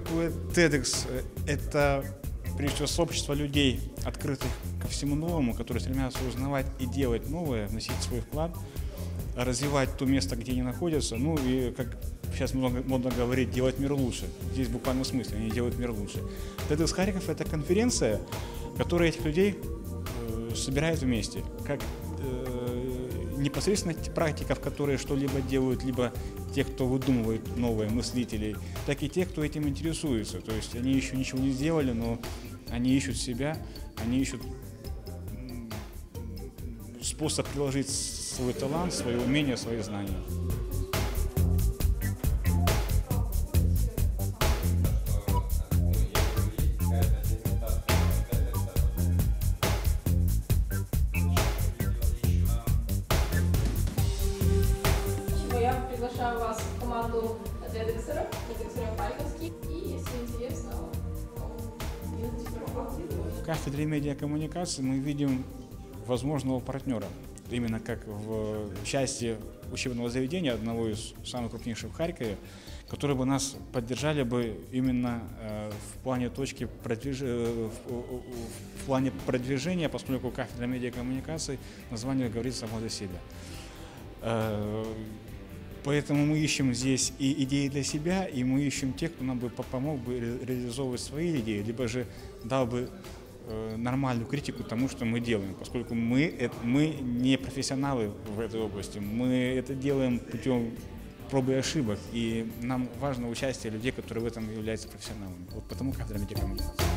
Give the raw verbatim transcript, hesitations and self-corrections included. такое TEDx? Это, прежде всего, сообщество людей, открытых ко всему новому, которые стремятся узнавать и делать новое, вносить свой вклад, развивать то место, где они находятся, ну и, как сейчас много, модно говорить, делать мир лучше. Здесь буквально в смысле, они делают мир лучше. TEDx Харьков – это конференция, которая этих людей э, собирает вместе, как э, непосредственно практиков, которые что-либо делают, либо тех, кто выдумывает новые мыслителей, так и тех, кто этим интересуется. То есть они еще ничего не сделали, но они ищут себя, они ищут способ приложить свой талант, свои умения, свои знания. Я приглашаю вас в команду TEDx'еров, TEDx'еров Харьковских, и, если интересно, в кафедре медиакоммуникации мы видим возможного партнера, именно как в части учебного заведения, одного из самых крупнейших в Харькове, которые бы нас поддержали бы именно в плане точки продвиж... в плане продвижения, поскольку кафедра медиакоммуникации, название говорит само за себя. Поэтому мы ищем здесь и идеи для себя, и мы ищем тех, кто нам бы помог бы реализовывать свои идеи, либо же дал бы нормальную критику тому, что мы делаем, поскольку мы, мы не профессионалы в этой области, мы это делаем путем пробы и ошибок, и нам важно участие людей, которые в этом являются профессионалами. Вот потому кафедра медиакоммуникации.